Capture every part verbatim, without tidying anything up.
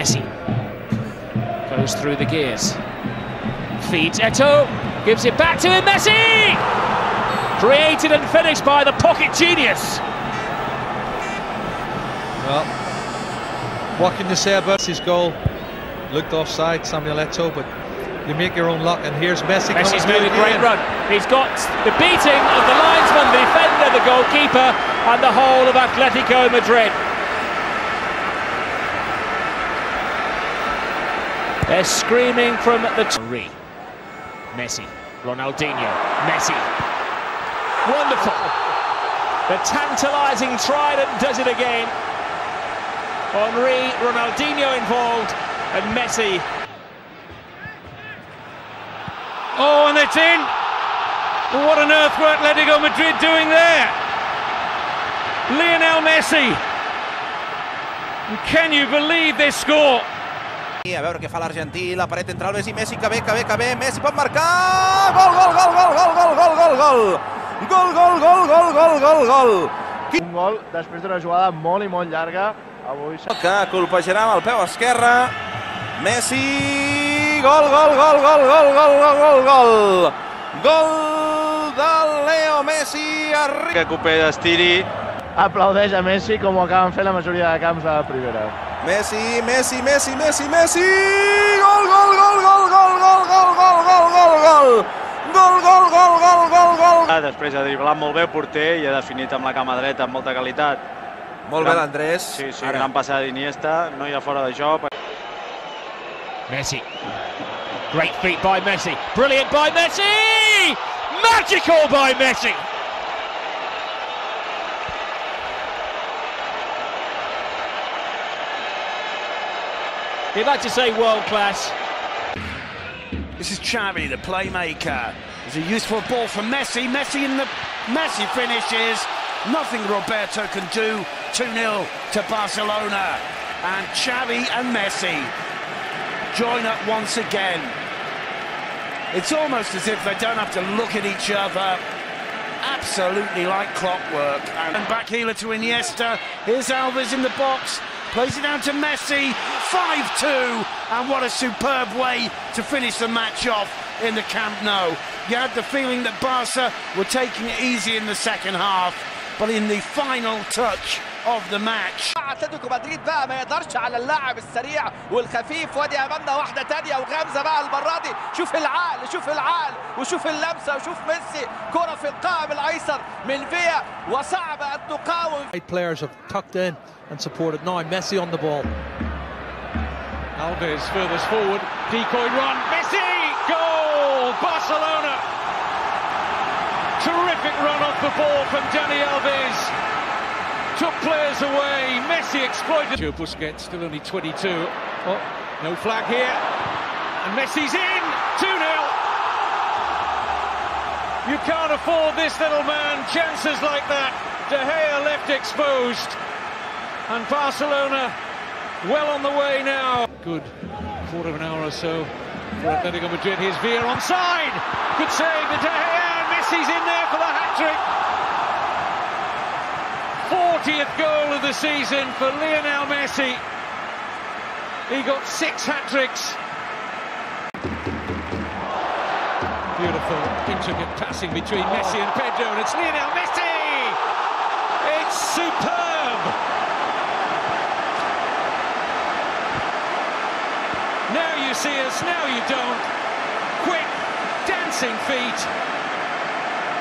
Messi goes through the gears, feeds Eto'o, gives it back to him, Messi! Created and finished by the pocket genius. Well, what can you say about his goal? Looked offside, Samuel Eto'o, but you make your own luck, and here's Messi. Messi's made a great run. He's got the beating of the linesman, the defender, the goalkeeper, and the whole of Atletico Madrid. They're screaming from the... Messi, Ronaldinho, Messi. Wonderful. The tantalising trident does it again. Henry, Ronaldinho involved, and Messi. Oh, and it's in. What on earth were Atletico Madrid doing there? Lionel Messi. And can you believe this score? A veure què fa l'argentí, la paret entre Alves i Messi, que bé, que bé, que bé, Messi pot marcar! Gol, gol, gol, gol, gol, gol, gol, gol, gol! Gol, gol, gol, gol, gol, gol, gol! Un gol després d'una jugada molt i molt llarga, avui... Que colpejarà amb el peu esquerre, Messi... Gol, gol, gol, gol, gol, gol, gol, gol, gol! Gol de Leo Messi! Que Copé d'estiri... Aplaudeix a Messi com ho acaben fent la majoria de camps de la primera. Messi, Messi, Messi, Messi, Messi! Gol, gol, gol, gol, gol, gol, gol, gol, gol, gol, gol! Gol, gol, gol, gol, gol, gol! Després ha driblat molt bé el porter i ha definit amb la cama dreta amb molta qualitat. Molt bé l'Andrés. Sí, sí, gran passada d'Iniesta, no hi ha fora de joc. Messi. Great feat by Messi. Brilliant by Messi! Magical by Messi! You'd like to say world-class. This is Xavi, the playmaker. It's a useful ball for Messi. Messi in the... Messi finishes. Nothing Roberto can do. two nil to Barcelona. And Xavi and Messi join up once again. It's almost as if they don't have to look at each other. Absolutely like clockwork. And back heeler to Iniesta. Here's Alves in the box. Plays it down to Messi, five two, and what a superb way to finish the match off in the Camp Nou. You had the feeling that Barca were taking it easy in the second half, but in the final touch of the match. أتلتيكو مدريد بقى ما يقدرش على اللاعب السريع والخفيف، وادي أمامنا واحدة تانية وغامزة بقى المرة دي، شوف العقل شوف العقل وشوف اللمسة وشوف ميسي، كرة في القائم الأيسر من فيا وصعب أن تقاوم. Eight players have tucked in and supported now. Messi on the ball. Alves furthers forward, decoy run, Messi, goal, Barcelona. Terrific run off the ball from Dani Alves. Took players away, Messi exploited. Busquets still only twenty-two. Oh, no flag here. And Messi's in! two nil! You can't afford this little man, chances like that. De Gea left exposed. And Barcelona well on the way now. Good quarter of an hour or so for Atletico Madrid. Here's Villa onside. Good save, De Gea. Messi's in there for the hat-trick. fortieth goal of the season for Lionel Messi. He got six hat-tricks. Beautiful, intricate passing between oh. Messi and Pedro, and it's Lionel Messi! It's superb! Now you see us, now you don't. Quick, dancing feet.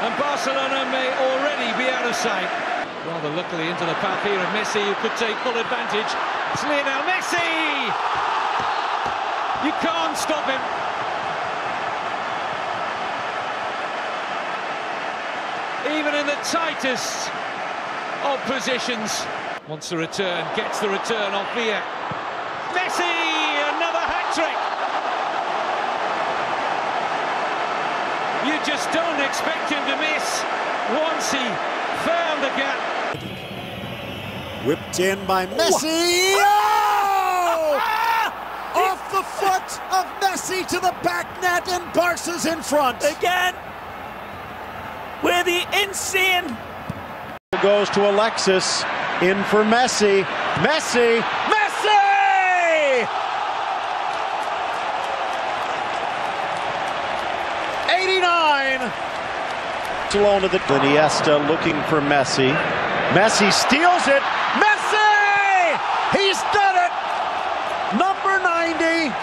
And Barcelona may already be out of sight. Rather luckily into the path here of Messi, who could take full advantage. It's Lionel Messi! You can't stop him. Even in the tightest of positions. Wants the return, gets the return off here. Messi! Another hat-trick! You just don't expect him to miss once he found the gap. Whipped in by Messi! Oh! Off the foot of Messi to the back net, and Barca's in front. Again, with the insane. Goes to Alexis, in for Messi. Messi! Messi! Barcelona. The Iniesta looking for Messi. Messi steals it. Messi! He's done it! Number ninety.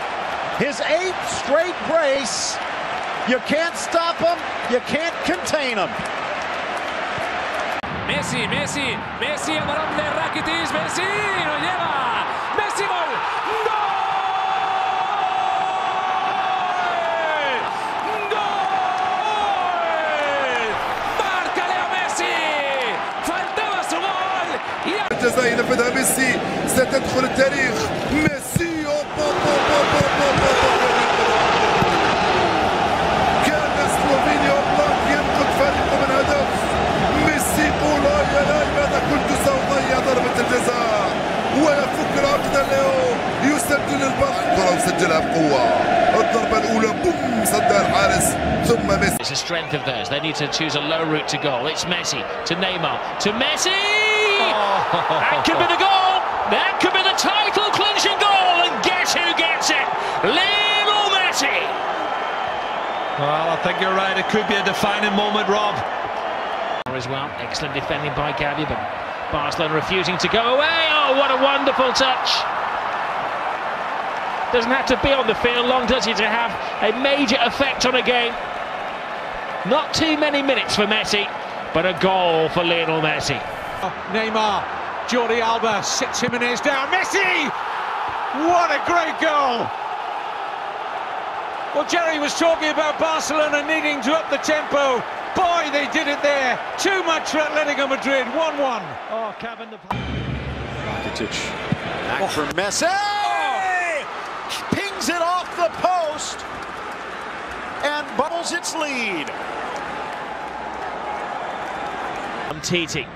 His eighth straight brace. You can't stop him. You can't contain him. Messi, Messi, Messi, el balón de Rakitić, Messi, lo lleva, Messi, gol, ¡gol! ¡Gol! ¡Márcale a Messi! Faltaba su gol. Y الجزائر نفذها ميسي, ستدخل التاريخ, ميسي, كان سلوفينيا أوبلاك ينقذ فريقه من هدف. It's a strength of theirs. They need to choose a low route to goal. It's Messi to Neymar to Messi. Oh. That could be the goal. That could be the title clinching goal. And guess who gets it? Lionel Messi. Well, I think you're right. It could be a defining moment, Rob. As well, excellent defending by Gavi, but Barcelona refusing to go away. Oh, what a wonderful touch! Doesn't have to be on the field long, does he, to have a major effect on a game? Not too many minutes for Messi, but a goal for Lionel Messi. Neymar, Jordi Alba sits him and is down. Messi! What a great goal! Well, Jerry was talking about Barcelona needing to up the tempo. Boy, they did it there. Too much for Atletico Madrid. one one. Oh, Cavani the... Rakitić. Back oh. for Messi. Oh. Pings it off the post. And bubbles its lead. Titi.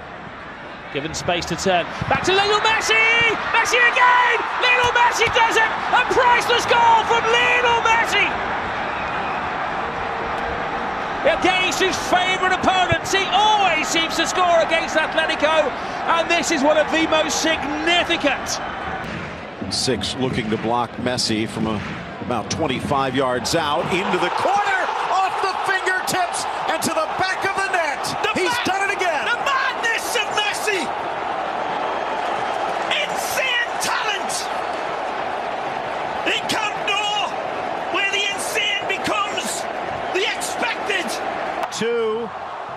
Given space to turn. Back to Lionel Messi. Messi again. Lionel Messi does it. A priceless goal from Lionel Messi. Against his favourite opponents, he always seems to score against Atletico, and this is one of the most significant. Six looking to block Messi from a, about twenty-five yards out, into the corner, off the fingertips, and to the back of the net. The He's done it again. The madness of Messi! Insane talent! It comes. Two,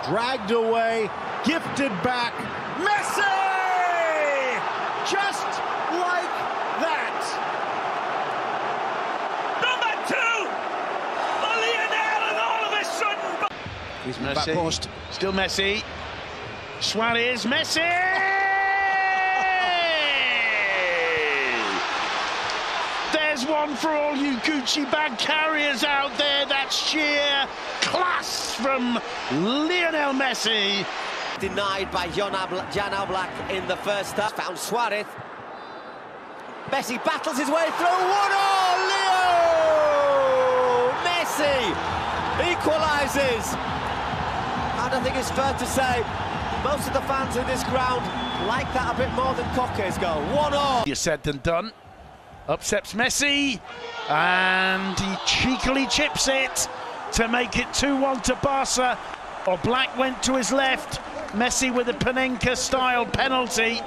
dragged away, gifted back, Messi! Just like that! Number two! Lionel, and all of a sudden... He's Messi. Back post. Still Messi. Suarez, Messi! There's one for all you Gucci bag carriers out there. That's sheer class from Lionel Messi. Denied by Jan Oblak in the first half. Found Suarez. Messi battles his way through. What a Leo! Messi equalises. And I think it's fair to say most of the fans in this ground like that a bit more than Koke's goal. One all. Easier said than done. Up steps Messi, and he cheekily chips it to make it two one to Barca. Oblak went to his left, Messi with a Panenka-style penalty.